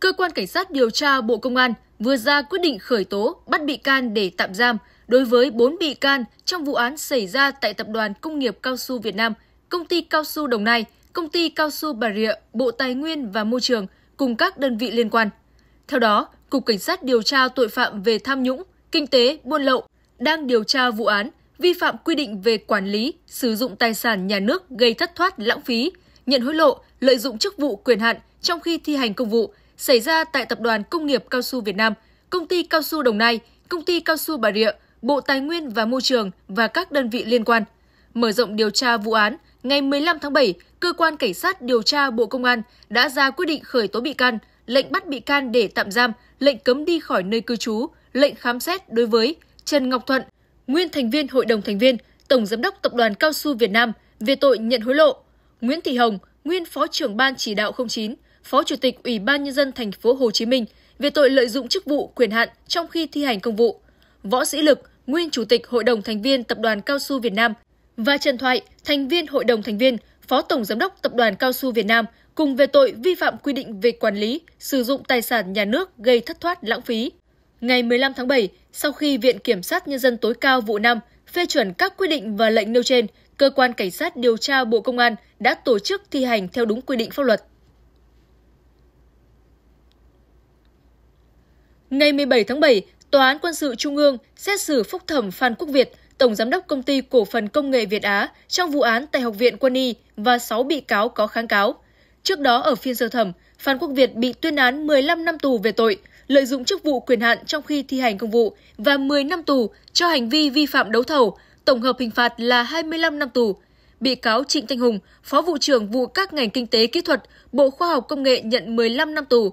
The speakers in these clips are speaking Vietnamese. Cơ quan Cảnh sát điều tra Bộ Công an vừa ra quyết định khởi tố bắt bị can để tạm giam đối với 4 bị can trong vụ án xảy ra tại Tập đoàn Công nghiệp Cao su Việt Nam, Công ty Cao su Đồng Nai, Công ty Cao su Bà Rịa, Bộ Tài nguyên và Môi trường cùng các đơn vị liên quan. Theo đó, Cục Cảnh sát điều tra tội phạm về tham nhũng, kinh tế, buôn lậu đang điều tra vụ án vi phạm quy định về quản lý, sử dụng tài sản nhà nước gây thất thoát lãng phí, nhận hối lộ, lợi dụng chức vụ quyền hạn trong khi thi hành công vụ xảy ra tại Tập đoàn Công nghiệp Cao su Việt Nam, Công ty Cao su Đồng Nai, Công ty Cao su Bà Rịa, Bộ Tài nguyên và Môi trường và các đơn vị liên quan. Mở rộng điều tra vụ án, ngày 15 tháng 7, Cơ quan Cảnh sát điều tra Bộ Công an đã ra quyết định khởi tố bị can, lệnh bắt bị can để tạm giam, lệnh cấm đi khỏi nơi cư trú, lệnh khám xét đối với Trần Ngọc Thuận, nguyên thành viên Hội đồng thành viên, Tổng giám đốc Tập đoàn Cao su Việt Nam về tội nhận hối lộ, Nguyễn Thị Hồng, nguyên Phó trưởng Ban chỉ đạo 09, Phó Chủ tịch Ủy ban Nhân dân Thành phố Hồ Chí Minh về tội lợi dụng chức vụ quyền hạn trong khi thi hành công vụ, Võ Sĩ Lực, nguyên Chủ tịch Hội đồng thành viên Tập đoàn Cao su Việt Nam và Trần Thoại, thành viên Hội đồng thành viên, Phó Tổng giám đốc Tập đoàn Cao su Việt Nam cùng về tội vi phạm quy định về quản lý, sử dụng tài sản nhà nước gây thất thoát lãng phí. Ngày 15 tháng 7, sau khi Viện Kiểm sát Nhân dân tối cao vụ 5 phê chuẩn các quyết định và lệnh nêu trên, Cơ quan Cảnh sát điều tra Bộ Công an đã tổ chức thi hành theo đúng quy định pháp luật. Ngày 17 tháng 7, Tòa án Quân sự Trung ương xét xử phúc thẩm Phan Quốc Việt, Tổng giám đốc Công ty Cổ phần Công nghệ Việt Á trong vụ án tại Học viện Quân y và 6 bị cáo có kháng cáo. Trước đó ở phiên sơ thẩm, Phan Quốc Việt bị tuyên án 15 năm tù về tội lợi dụng chức vụ quyền hạn trong khi thi hành công vụ và 10 năm tù cho hành vi vi phạm đấu thầu, tổng hợp hình phạt là 25 năm tù. Bị cáo Trịnh Thanh Hùng, Phó vụ trưởng vụ các ngành kinh tế kỹ thuật, Bộ Khoa học Công nghệ nhận 15 năm tù.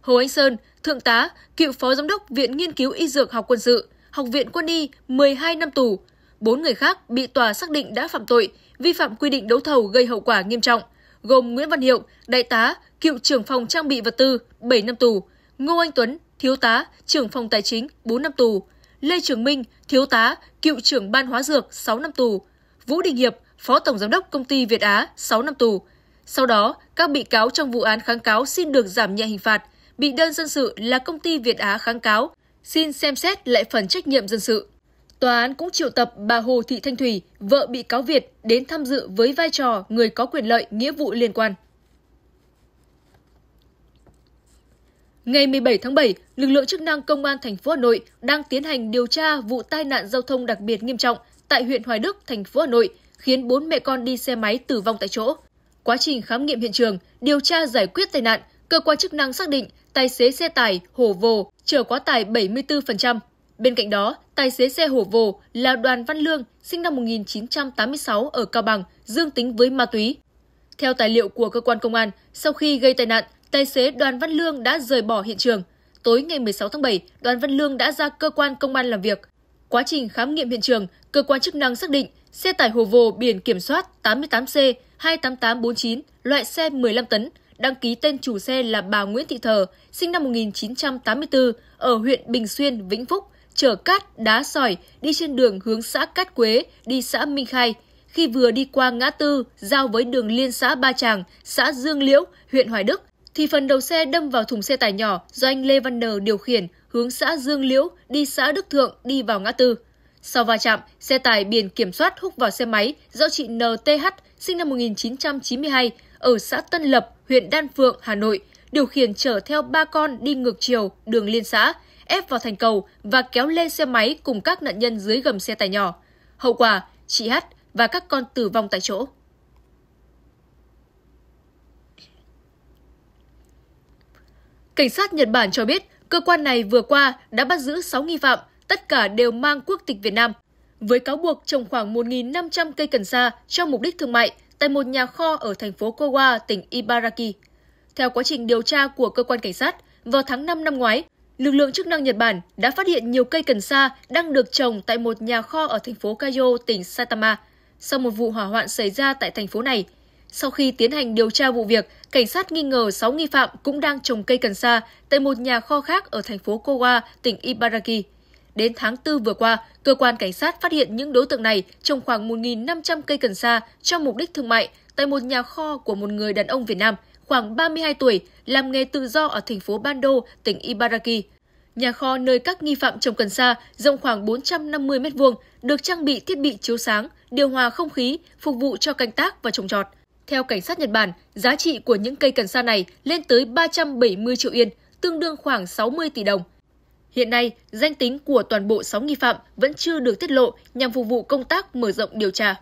Hồ Anh Sơn, Thượng tá, cựu Phó giám đốc Viện nghiên cứu y dược học quân sự, Học viện Quân y 12 năm tù. 4 người khác bị tòa xác định đã phạm tội vi phạm quy định đấu thầu gây hậu quả nghiêm trọng, gồm Nguyễn Văn Hiệu, đại tá, cựu trưởng phòng trang bị vật tư 7 năm tù, Ngô Anh Tuấn, thiếu tá, trưởng phòng tài chính 4 năm tù, Lê Trường Minh, thiếu tá, cựu trưởng ban hóa dược 6 năm tù, Vũ Đình Hiệp, Phó Tổng giám đốc Công ty Việt Á 6 năm tù. Sau đó, các bị cáo trong vụ án kháng cáo xin được giảm nhẹ hình phạt, bị đơn dân sự là Công ty Việt Á kháng cáo xin xem xét lại phần trách nhiệm dân sự. Tòa án cũng triệu tập bà Hồ Thị Thanh Thủy, vợ bị cáo Việt, đến tham dự với vai trò người có quyền lợi, nghĩa vụ liên quan. Ngày 17 tháng 7, lực lượng chức năng Công an thành phố Hà Nội đang tiến hành điều tra vụ tai nạn giao thông đặc biệt nghiêm trọng tại huyện Hoài Đức, thành phố Hà Nội, khiến 4 mẹ con đi xe máy tử vong tại chỗ. Quá trình khám nghiệm hiện trường, điều tra giải quyết tai nạn, cơ quan chức năng xác định tài xế xe tải hổ vồ chở quá tải 74%. Bên cạnh đó, tài xế xe hổ vồ là Đoàn Văn Lương, sinh năm 1986 ở Cao Bằng, dương tính với ma túy. Theo tài liệu của cơ quan công an, sau khi gây tai nạn, tài xế Đoàn Văn Lương đã rời bỏ hiện trường. Tối ngày 16 tháng 7, Đoàn Văn Lương đã ra cơ quan công an làm việc. Quá trình khám nghiệm hiện trường, cơ quan chức năng xác định xe tải hổ vồ biển kiểm soát 88C28849, loại xe 15 tấn, đăng ký tên chủ xe là bà Nguyễn Thị Thờ, sinh năm 1984, ở huyện Bình Xuyên, Vĩnh Phúc, chở cát, đá, sỏi đi trên đường hướng xã Cát Quế đi xã Minh Khai. Khi vừa đi qua ngã tư giao với đường liên xã Ba Tràng, xã Dương Liễu, huyện Hoài Đức, thì phần đầu xe đâm vào thùng xe tải nhỏ do anh Lê Văn Nờ điều khiển hướng xã Dương Liễu đi xã Đức Thượng đi vào ngã tư. Sau va chạm, xe tải biển kiểm soát húc vào xe máy do chị NTH, sinh năm 1992, ở xã Tân Lập, huyện Đan Phượng, Hà Nội, điều khiển chở theo 3 con đi ngược chiều đường liên xã, ép vào thành cầu và kéo lên xe máy cùng các nạn nhân dưới gầm xe tải nhỏ. Hậu quả, chị Hát và các con tử vong tại chỗ. Cảnh sát Nhật Bản cho biết, cơ quan này vừa qua đã bắt giữ 6 nghi phạm, tất cả đều mang quốc tịch Việt Nam, với cáo buộc trồng khoảng 1.500 cây cần sa cho mục đích thương mại tại một nhà kho ở thành phố Kowa, tỉnh Ibaraki. Theo quá trình điều tra của cơ quan cảnh sát, vào tháng 5 năm ngoái, lực lượng chức năng Nhật Bản đã phát hiện nhiều cây cần sa đang được trồng tại một nhà kho ở thành phố Kyoto, tỉnh Saitama, sau một vụ hỏa hoạn xảy ra tại thành phố này. Sau khi tiến hành điều tra vụ việc, cảnh sát nghi ngờ 6 nghi phạm cũng đang trồng cây cần sa tại một nhà kho khác ở thành phố Kowa, tỉnh Ibaraki. Đến tháng 4 vừa qua, cơ quan cảnh sát phát hiện những đối tượng này trồng khoảng 1.500 cây cần sa cho mục đích thương mại tại một nhà kho của một người đàn ông Việt Nam, khoảng 32 tuổi, làm nghề tự do ở thành phố Bando, tỉnh Ibaraki. Nhà kho nơi các nghi phạm trồng cần sa rộng khoảng 450 m2, được trang bị thiết bị chiếu sáng, điều hòa không khí, phục vụ cho canh tác và trồng trọt. Theo cảnh sát Nhật Bản, giá trị của những cây cần sa này lên tới 370 triệu yên, tương đương khoảng 60 tỷ đồng. Hiện nay, danh tính của toàn bộ 6 nghi phạm vẫn chưa được tiết lộ nhằm phục vụ công tác mở rộng điều tra.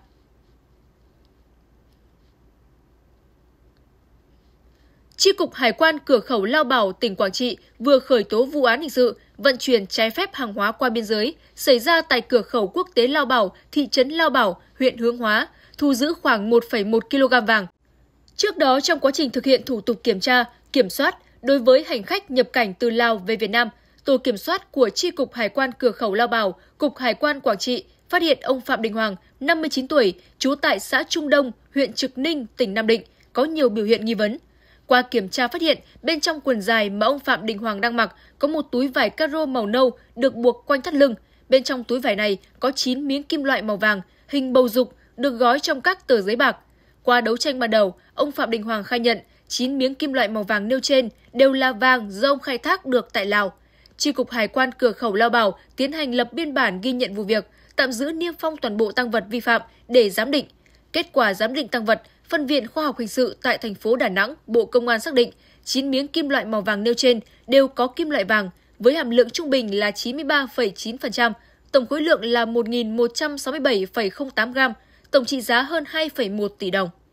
Chi cục Hải quan Cửa khẩu Lao Bảo, tỉnh Quảng Trị vừa khởi tố vụ án hình sự vận chuyển trái phép hàng hóa qua biên giới xảy ra tại Cửa khẩu Quốc tế Lao Bảo, thị trấn Lao Bảo, huyện Hướng Hóa, thu giữ khoảng 1,1 kg vàng. Trước đó, trong quá trình thực hiện thủ tục kiểm tra, kiểm soát đối với hành khách nhập cảnh từ Lào về Việt Nam, tổ kiểm soát của Chi cục Hải quan Cửa khẩu Lao Bảo, Cục Hải quan Quảng Trị phát hiện ông Phạm Đình Hoàng, 59 tuổi, trú tại xã Trung Đông, huyện Trực Ninh, tỉnh Nam Định, có nhiều biểu hiện nghi vấn. Qua kiểm tra phát hiện, bên trong quần dài mà ông Phạm Đình Hoàng đang mặc có một túi vải caro màu nâu được buộc quanh thắt lưng. Bên trong túi vải này có 9 miếng kim loại màu vàng, hình bầu dục, được gói trong các tờ giấy bạc. Qua đấu tranh ban đầu, ông Phạm Đình Hoàng khai nhận 9 miếng kim loại màu vàng nêu trên đều là vàng do ông khai thác được tại Lào. Chi cục Hải quan Cửa khẩu Lao Bảo tiến hành lập biên bản ghi nhận vụ việc, tạm giữ niêm phong toàn bộ tang vật vi phạm để giám định. Kết quả giám định tang vật, Phân viện Khoa học Hình sự tại thành phố Đà Nẵng, Bộ Công an xác định 9 miếng kim loại màu vàng nêu trên đều có kim loại vàng, với hàm lượng trung bình là 93,9%, tổng khối lượng là 1.167,08 gram, tổng trị giá hơn 2,1 tỷ đồng.